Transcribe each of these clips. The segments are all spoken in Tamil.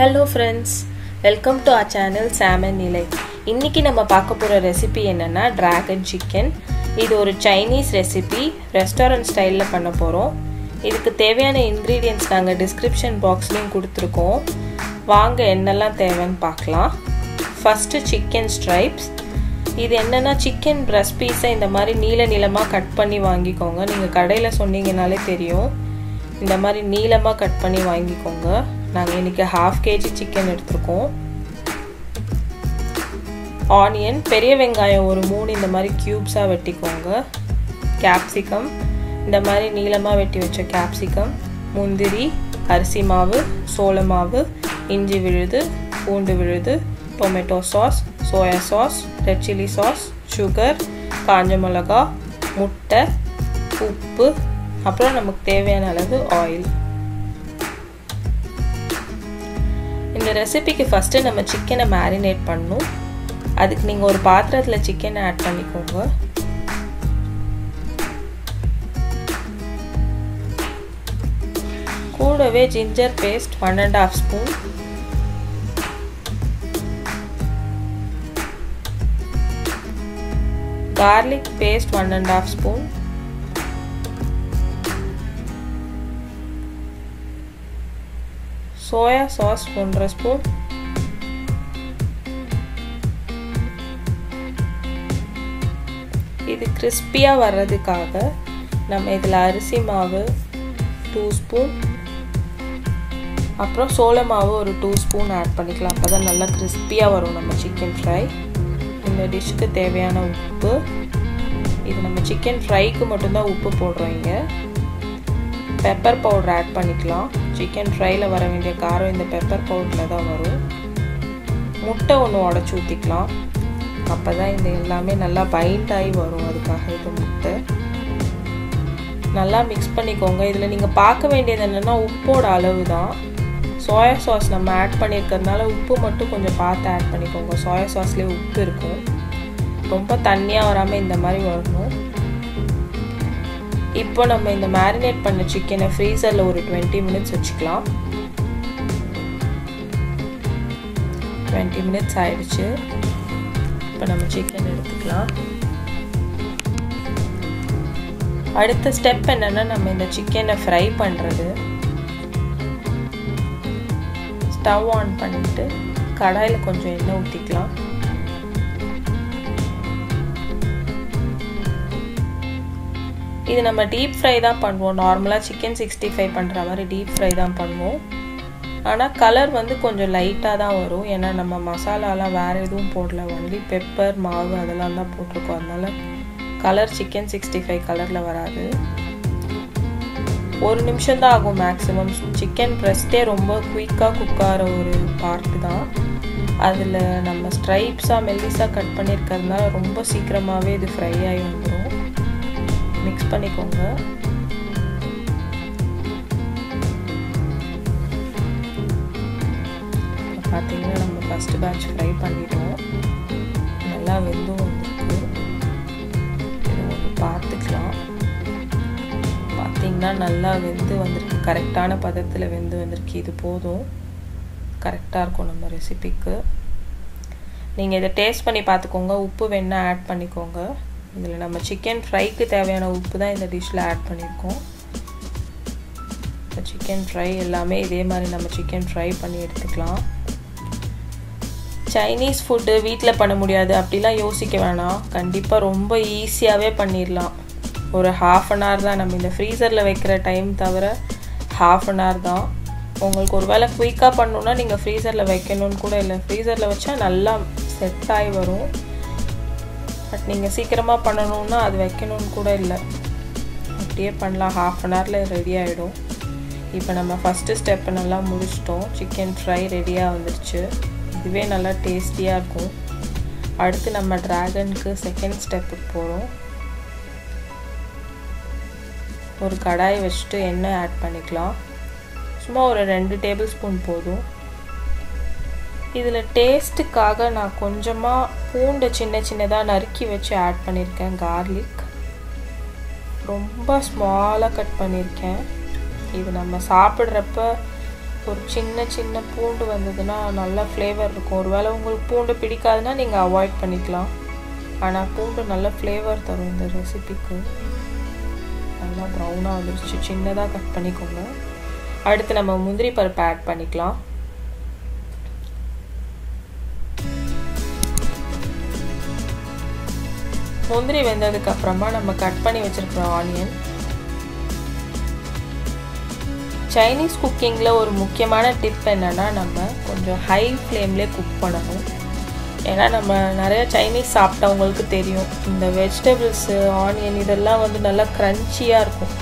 Hello friends welcome to our channel Sam and Ilai इन्निकी नम्मा पाक्क पोरा रेसिपी एन्ना ड्रैगन चिकन इदु ओरु चाइनीस रेसिपी रेस्टोरेंट स्टाइल ला पन्ना पोरोम इदुक्कु தேவையான इंग्रेडिएंट्स नांगा डिस्क्रिप्शन बॉक्स ला कुडुत्तिरुक्कोम वांगा एन्नल्लाम தேவைன்னு பார்க்கலாம் फर्स्ट चिकन स्ट्राइप्स இது என்னன்னா சிக்கன் பிரஸ்ட் பீஸை இந்த மாதிரி நீல நீலமா கட் பண்ணி வாங்கிக்கோங்க நீங்க கடையில சொன்னீங்கனாலே தெரியும் இந்த மாதிரி நீலமா கட் பண்ணி வாங்கிக்கோங்க நாங்க இன்னைக்கு 1/2 kg சிக்கன் எடுத்துக்கோம் ஆனியன் பெரிய வெங்காயம் ஒரு 3 இந்த மாதிரி கியூப்ஸா வெட்டிக்கோங்க கேப்சிகம் இந்த மாதிரி நீலமா வெட்டி வச்ச கேப்சிகம் முந்திரி அரிசி மாவு சோள மாவு இஞ்சி விழுது பூண்டு விழுது tomato sauce, soya sauce, red chilli sauce, sugar, कांजा मिளகாய், முட்டை, உப்பு, அப்புறம் நமக்கு தேவையான அளவு ஆயில். இந்த ரெசிபிக்கு ஃபர்ஸ்ட் நம்ம சிக்கனை மேரினேட் பண்ணனும். அதுக்கு நீங்க ஒரு பாத்திரத்துல சிக்கனை ஆட் பண்ணிக்கோங்க. கூடவே ginger paste 1.5 spoon garlic paste 1.5 spoon soya sauce 1 spoon இது கிறிஸ்பியா வரதுக்காக நம்ம இதல அரிசி மாவு 2 ஸ்பூன் அப்புறம் சோள மாவு ஒரு 2 ஸ்பூன் ஆட் பண்ணிக்கலாம் அப்பதான் நல்லா கிறிஸ்பியா வரும் நம்ம chicken fry डिश के तेवयान उप्पु इदु नम्म चिकन फ्राई कु मट्टुम तान उप्पु पोडुरोंगे पेपर पाउडर ऐड पण्णिक्कलाम चिकन फ्राई ला वरा वेंडिय काराम इंद पेपर पाउडर ला तान वरुम मुट्टै ओन्नु उडैच्चु ऊत्तिक्कलाम अप्पदान इंद एल्लामे नल्ला बाइंड आयि वरुम अदुक्काग इदु मुट्टै नल्ला मिक्स पण्णिक्कोंगा इदुला नींगा पार्क्क वेंडियदु एन्नना उप्पोड அளவு தான் सोया सॉस நம்ம ஆட் பண்ணிருக்கிறதுனால உப்பு மட்டும் கொஞ்சம் பார்த்து ஆட் பண்ணிக்கோங்க सोया सॉसலயே உப்பு இருக்கும் ரொம்ப தண்ணியா வராம இந்த மாதிரி வரணும் இப்போ நம்ம இந்த மேரினேட் பண்ண சிக்கனை ஃப்ரீசர்ல ஒரு 20 minutes வச்சுக்கலாம் 20 minutes ஆயிடுச்சு இப்போ நம்ம சிக்கனை எடுத்துக்கலாம் அடுத்த ஸ்டெப் என்னன்னா நம்ம இந்த சிக்கனை ஃப்ரை பண்றது स्टव ऑन பண்ணிட்டு கடாயில கொஞ்சம் எண்ணெய் ஊத்திக்கலாம் இது நம்ம டீப் ஃப்ரை தான் பண்ணுவோம் நார்மலா chicken 65 பண்ற மாதிரி டீப் ஃப்ரை தான் பண்ணுவோம் ஆனா கலர் வந்து கொஞ்சம் லைட்டா தான் வரும் ஏன்னா நம்ம மசாலாலாம் வேற எதுவும் போடல only pepper மாவு அதெல்லாம் தான் போட்டுருக்கோம் அதனால கலர் chicken 65 கலர்ல வராது और निम्षम தான் ஆகும் मैक्सिमम चिकन பிரஸ்டே ரொம்ப குயிக்கா குக் ஆற ஒரு பார்ட் தான் அதுல நம்ம ஸ்ட்ரைப்ஸா மெல்லிசா கட் பண்ணிருக்கிறதுனால ரொம்ப சீக்கிரமாவே இது ஃப்ரை ஆயி வந்துரும் mix பண்ணிக்கோங்க பாத்தீங்கன்னா நம்ம ஃபர்ஸ்ட் batch ஃப்ரை பண்ணிட்டோம் நல்லா வெந்து வந்துருக்கு இத வந்து பார்த்துக்கலாம் பாத்தீங்கன்னா நல்லா வெந்து வந்திருக்கு கரெக்ட்டான பதத்துல வெந்து வந்திருக்கு இது போதும் கரெக்ட்டா இருக்கும் நம்ம ரெசிபிக்கு நீங்க இத டேஸ்ட் பண்ணி பாத்துக்கோங்க உப்பு வேணா ஆட் பண்ணிக்கோங்க இதுல நம்ம chicken fry க்கு தேவையான உப்பு தான் இந்த டிஷ்ல ஆட் பண்ணிருக்கோம் chicken fry எல்லாமே இதே மாதிரி நம்ம chicken fry பண்ணி எடுத்துக்கலாம் Chinese food வீட்ல பண்ண முடியாது அப்படிலாம் யோசிக்க வேணாம் கண்டிப்பா ரொம்ப ஈஸியாவே பண்ணிரலாம் और हाफ एन आवर தான் நம்ம இந்த ஃப்ரீசர்ல வைக்கிற டைம் தவிர हाफ एन आवर தான் உங்களுக்கு ஒருவேளை குயிக்கா பண்ணனும்னா நீங்க ஃப்ரீசர்ல வைக்கணும் கூட இல்ல ஃப்ரீசர்ல வச்சா நல்லா செட் ஆயி வரும் பட் நீங்க சீக்கிரமா பண்ணனும்னா அது வைக்கணும் கூட இல்ல அப்படியே பண்ணலாம் हाफ एन hourல ரெடி ஆயிடும் இப்போ நம்ம ஃபர்ஸ்ட் ஸ்டெப் நல்லா முடிச்சிட்டோம் chicken fry ரெடியா வந்துருச்சு இதுவே நல்லா டேஸ்டியா இருக்கும் அடுத்து நம்ம டிராகனுக்கு செகண்ட் ஸ்டெப்புக்கு போறோம் और कड़ाई वच्चिट्टु एण्णई ऐड पण्णिक्कलाम सुम्मा ओरु 2 टेबलस्पून पोदुम इदुल टेस्टुक्काग नान कोंजमा पूंडु चिन्न चिन्नदा नरुक्की वच्चु ऐड पण्णिरुक्केन गार्लिक रोम्ब स्मॉला कट पण्णिरुक्केन इदु नम्म सापिड्रप्प ஒரு சின்ன சின்ன பூண்டு வந்ததுன்னா நல்ல ஃப்ளேவர் இருக்கும். ஒருவேளை உங்களுக்கு பூண்டு பிடிக்காதுன்னா நீங்கள் அவாய்ட் பண்ணிக்கலாம். ஆனால் பூண்டு நல்ல ஃப்ளேவர் தரும் இந்த ரெசிபிக்கு. நல்லா ப்ரௌனாக வந்துருச்சு, சின்னதாக கட் பண்ணிக்கோங்க. அடுத்து நம்ம முந்திரி பருப்பு ஆட் பண்ணிக்கலாம். முந்திரி வெந்ததுக்கு அப்புறமா நம்ம கட் பண்ணி வச்சிருக்கிற ஆனியன். சைனீஸ் குக்கிங்கில் ஒரு முக்கியமான டிப் என்னென்னா, நம்ம கொஞ்சம் ஹை ஃப்ளேம்லேயே குக் பண்ணணும். ஏன்னா நம்ம நிறையா சைனீஸ் சாப்பிட்டவங்களுக்கு தெரியும், இந்த வெஜிடபிள்ஸு ஆனியன் இதெல்லாம் வந்து நல்லா க்ரன்ச்சியாக இருக்கும்.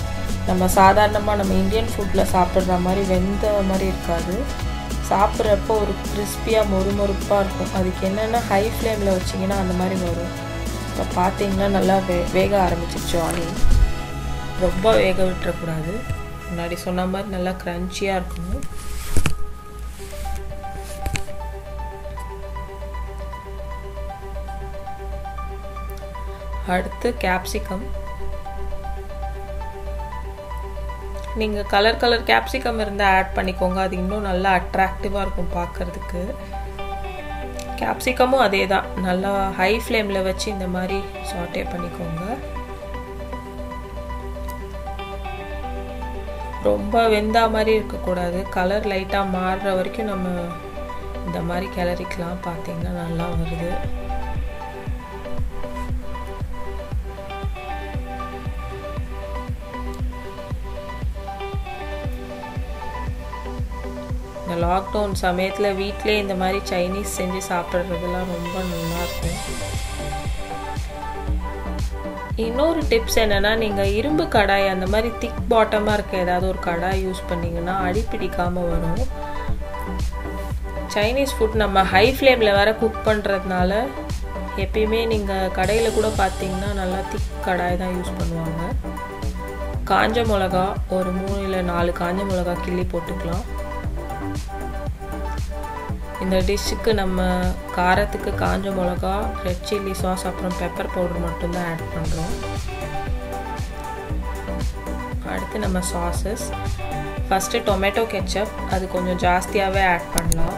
நம்ம சாதாரணமாக நம்ம இந்தியன் ஃபுட்டில் சாப்பிட்ற மாதிரி வெந்த மாதிரி இருக்காது. சாப்பிட்றப்போ ஒரு கிறிஸ்பியாக மொறுமொறுப்பாக இருக்கும். அதுக்கு என்னென்னா ஹை ஃப்ளேமில் வச்சிங்கன்னா அந்த மாதிரி வரும். இப்போ பார்த்திங்கன்னா நல்லா வேக ஆரம்பிச்சிருச்சு ஆனியன். ரொம்ப வேக விட்டுறக்கூடாது, முன்னாடி சொன்ன மாதிரி நல்லா க்ரன்ச்சியாக இருக்கணும். அடுத்து கேப்சிகம். நீங்கள் கலர் கலர் கேப்சிகம் இருந்தால் ஆட் பண்ணிக்கோங்க, அது இன்னும் நல்லா அட்ராக்டிவாக இருக்கும் பார்க்குறதுக்கு. கேப்சிகமும் அதே தான், நல்லா ஹை ஃப்ளேமில் வச்சு இந்த மாதிரி சாட்டே பண்ணிக்கோங்க. ரொம்ப வெந்தா மாதிரி இருக்கக்கூடாது, கலர் லைட்டாக மாறுற வரைக்கும் நம்ம இந்த மாதிரி கிளறிக்கலாம். பார்த்தீங்கன்னா நல்லா வருது. இந்த லாக்டவுன் சமயத்தில் வீட்டிலே இந்த மாதிரி சைனீஸ் செஞ்சு சாப்பிட்றதுலாம் ரொம்ப நல்லா இருக்கும். இன்னொரு டிப்ஸ் என்னென்னா, நீங்கள் இரும்பு கடாய் அந்த மாதிரி திக் பாட்டமாக இருக்க ஏதாவது ஒரு கடாய் யூஸ் பண்ணிங்கன்னா அடி பிடிக்காமல் வரும். சைனீஸ் ஃபுட் நம்ம ஹை ஃப்ளேமில் வேறு குக் பண்ணுறதுனால எப்பயுமே நீங்கள் கடையில் கூட பார்த்தீங்கன்னா நல்லா திக் கடாய் தான் யூஸ் பண்ணுவாங்க. காஞ்ச மிளகா ஒரு 3 இல்லை 4 காஞ்ச மிளகா கிள்ளி போட்டுக்கலாம். இந்த டிஷ்ஷுக்கு நம்ம காரத்துக்கு காஞ்ச மிளகா, ரெட் சில்லி சாஸ், அப்புறம் பெப்பர் பவுடர் மட்டும்தான் ஆட் பண்ணுறோம். அடுத்து நம்ம சாஸஸ். ஃபஸ்ட்டு டொமேட்டோ கெச்சப், அது கொஞ்சம் ஜாஸ்தியாகவே ஆட் பண்ணலாம்.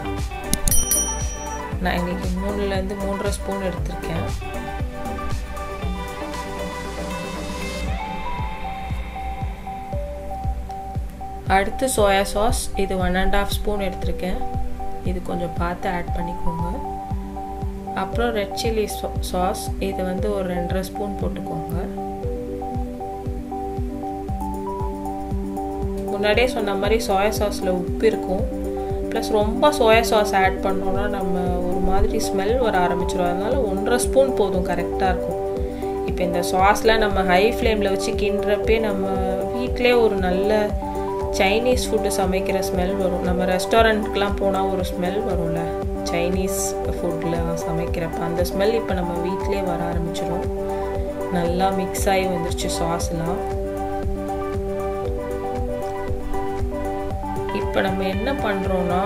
நான் இன்றைக்கி 3-3.5 ஸ்பூன் எடுத்திருக்கேன். அடுத்து சோயா சாஸ், இது 1.5 ஸ்பூன் எடுத்திருக்கேன். இது கொஞ்சம் பார்த்து ஆட் பண்ணிக்கோங்க. அப்புறம் ரெட் சில்லி சாஸ், இது வந்து ஒரு 2.5 ஸ்பூன் போட்டுக்கோங்க. முன்னாடியே சொன்ன மாதிரி சோயா சாஸில் உப்பு இருக்கும். ப்ளஸ் ரொம்ப சோயா சாஸ் ஆட் பண்ணோன்னா நம்ம ஒரு மாதிரி ஸ்மெல் வர ஆரம்பிச்சிடும். அதனால 1.5 ஸ்பூன் போதும், கரெக்டாக இருக்கும். இப்போ இந்த சாஸ்லாம் நம்ம ஹை ஃப்ளேமில் வச்சு கிண்டுறப்பே நம்ம வீட்டிலே ஒரு நல்ல சைனீஸ் ஃபுட்டு சமைக்கிற ஸ்மெல் வரும். நம்ம ரெஸ்டாரண்ட்டுக்கெலாம் போனால் ஒரு ஸ்மெல் வரும்ல சைனீஸ் ஃபுட்டில் சமைக்கிறப்ப, அந்த ஸ்மெல் இப்போ நம்ம வீட்டிலே வர ஆரம்பிச்சிடும். நல்லா மிக்ஸ் ஆகி வந்துருச்சு சாஸ்லாம். இப்போ நம்ம என்ன பண்ணுறோன்னா,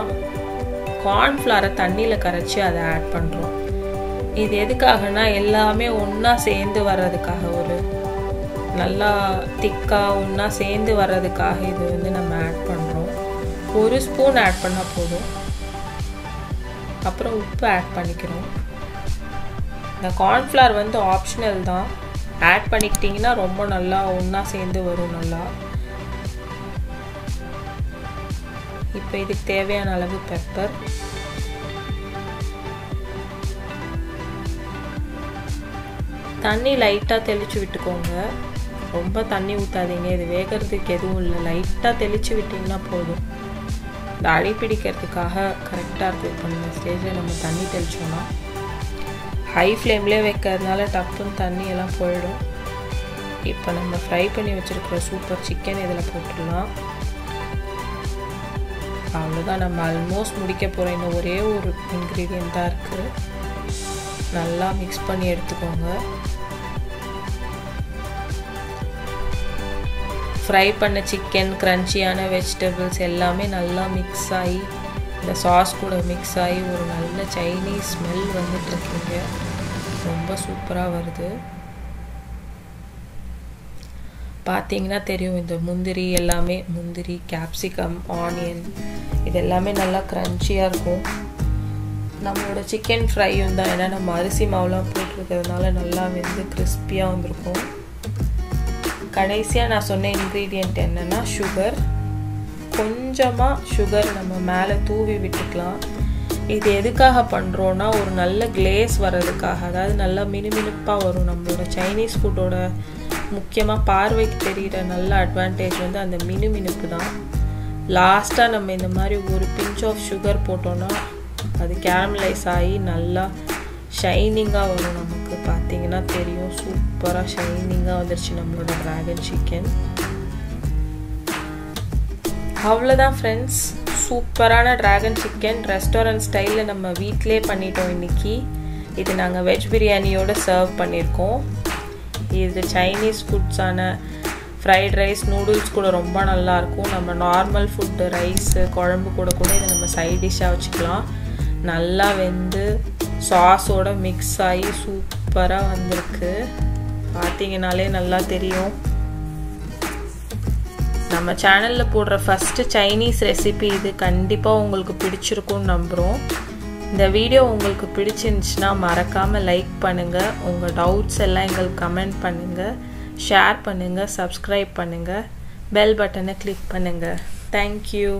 கார்ன்ஃப்ளவரை தண்ணியில் கரைச்சி அதை ஆட் பண்ணுறோம். இது எதுக்காகனா எல்லாமே ஒன்றா சேர்ந்து வர்றதுக்காக, ஒரு நல்லா திக்காக ஒன்றா சேர்ந்து வர்றதுக்காக இது வந்து நம்ம ஆட் பண்ணுறோம். 1 ஸ்பூன் ஆட் பண்ணால் போதும். அப்புறம் உப்பு ஆட் பண்ணிக்கிறோம். இந்த கார்ன்ஃப்ளவர் வந்து ஆப்ஷனல் தான், ஆட் பண்ணிக்கிட்டிங்கன்னா ரொம்ப நல்லா ஒன்றா சேர்ந்து வரும் நல்லா. இப்போ இதுக்கு தேவையான அளவு பெப்பர். தண்ணி லைட்டாக தெளித்து விட்டுக்கோங்க, ரொம்ப தண்ணி ஊற்றாதீங்க. இது வேகிறதுக்கு எதுவும் இல்லை, லைட்டாக தெளித்து விட்டிங்கன்னா போதும். இந்த அடி பிடிக்கிறதுக்காக கரெக்டாக இருக்குது. இப்போ இந்த ஸ்டேஜில் நம்ம தண்ணி தெளிச்சோன்னா, ஹை ஃப்ளேம்லேயே வைக்கிறதுனால டப்புன்னு தண்ணியெல்லாம் போயிடும். இப்போ நம்ம ஃப்ரை பண்ணி வச்சுருக்கிற சூப்பர் சிக்கன் இதில் போட்டுடலாம். அவ்வளோதான், நம்ம ஆல்மோஸ்ட் முடிக்க போகிறோம். இன்னும் ஒரே ஒரு இன்க்ரீடியண்ட்டாக இருக்குது. நல்லா மிக்ஸ் பண்ணி எடுத்துக்கோங்க. ஃப்ரை பண்ண சிக்கன், க்ரன்ச்சியான வெஜிடபிள்ஸ் எல்லாமே நல்லா மிக்ஸ் ஆகி இந்த சாஸ் கூட மிக்ஸ் ஆகி ஒரு நல்ல சைனீஸ் ஸ்மெல் வந்துட்டுருக்குங்க. ரொம்ப சூப்பராக வருது. पातींगना तेरियुम इंद मुंदरी एल्लामे मुंदरी कैप्सिकम ऑनियन इदेल्लामे नल्ला क्रंचिया इरुक्कुम नम्मोड चिकन फ्राई उंदा एना नाम अरिसी मावला पोट्टिरुक्कறதுனால நல்லா வெந்து கிறிஸ்பியா வந்திருக்கும் கடைசியா நான் சொன்ன இன்கிரிடியன்ட் என்னன்னா சுகர் கொஞ்சமா சுகர் நம்ம மேலே தூவி விட்டுக்கலாம் இது எதுக்காக பண்றோம்னா ஒரு நல்ல கிளேஸ் வரதுக்காக அதாவது நல்ல மினுமினுப்பா வரும் நம்மளோட சைனீஸ் ஃபுட்டோட முக்கியமா பார்வைக்கு தெரியிற நல்ல அட்வான்டேஜ் வந்து அந்த மினுமினுப்பு தான் லாஸ்டா நம்ம இந்த மாதிரி ஒரு பிஞ்ச் ஆஃப் சுகர் போட்டோம்னா அது கேரமலைஸ் ஆகி நல்லா ஷைனிங்கா வரும் நமக்கு பாத்தீங்கன்னா தெரியும் சூப்பரா ஷைனிங்கா வந்துருச்சு நம்மளோட டிராகன் சிக்கன் அவ்வளவுதான் फ्रेंड्स சூப்பரான டிராகன் சிக்கன் ரெஸ்டாரண்ட் ஸ்டைல்ல நம்ம வீட்லயே பண்ணிட்டோம் இன்னைக்கு இது நாங்க வெஜ் பிரியாணியோட சர்வ் பண்ணிருக்கோம் இது சைனீஸ் ஃபுட்ஸான ஃப்ரைட் ரைஸ் நூடுல்ஸ் கூட ரொம்ப நல்லா இருக்கும் நம்ம நார்மல் ஃபுட் ரைஸ் குழம்பு கூட இத நம்ம சைடு டிஷ்ஷா வச்சுக்கலாம் நல்லா வெந்து சாஸோட மிக்ஸ் ஆகி சூப்பரா வந்திருக்கு பாத்தீங்கனாலே நல்லா தெரியும் நம்ம சேனல்ல போடுற ஃபர்ஸ்ட் சைனீஸ் ரெசிபி இது கண்டிப்பா உங்களுக்கு பிடிச்சிருக்கும் நம்புறோம் இந்த வீடியோ உங்களுக்கு பிடிச்சிருந்துச்சுனா மறக்காம லைக் பண்ணுங்க உங்க டவுட்ஸ் எல்லாம் எங்களுக்கு கமெண்ட் பண்ணுங்க ஷேர் பண்ணுங்க சப்ஸ்கிரைப் பண்ணுங்க பெல் பட்டனை கிளிக் பண்ணுங்க Thank you